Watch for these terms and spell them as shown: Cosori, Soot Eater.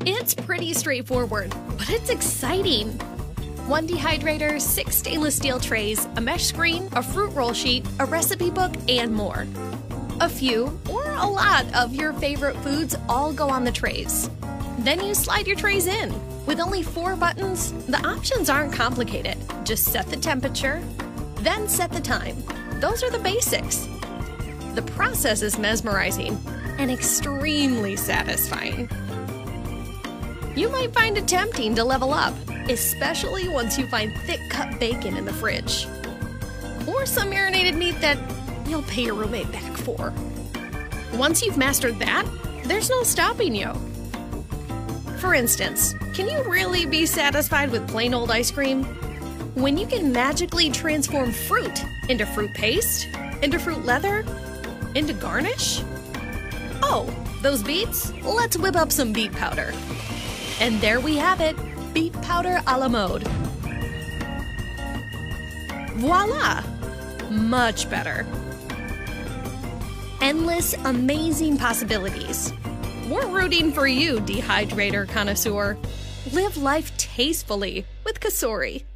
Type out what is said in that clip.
It's pretty straightforward, but it's exciting. 1 dehydrator, 6 stainless steel trays, a mesh screen, a fruit roll sheet, a recipe book, and more. A few or a lot of your favorite foods all go on the trays. Then you slide your trays in. With only 4 buttons, the options aren't complicated. Just set the temperature, then set the time. Those are the basics. The process is mesmerizing and extremely satisfying. You might find it tempting to level up, especially once you find thick-cut bacon in the fridge. Or some marinated meat that you'll pay your roommate back for. Once you've mastered that, there's no stopping you. For instance, can you really be satisfied with plain old ice cream? When you can magically transform fruit into fruit paste, into fruit leather, into garnish? Oh, those beets? Let's whip up some beet powder. And there we have it. Beet powder a la mode. Voila! Much better. Endless, amazing possibilities. We're rooting for you, dehydrator connoisseur. Live life tastefully with Cosori.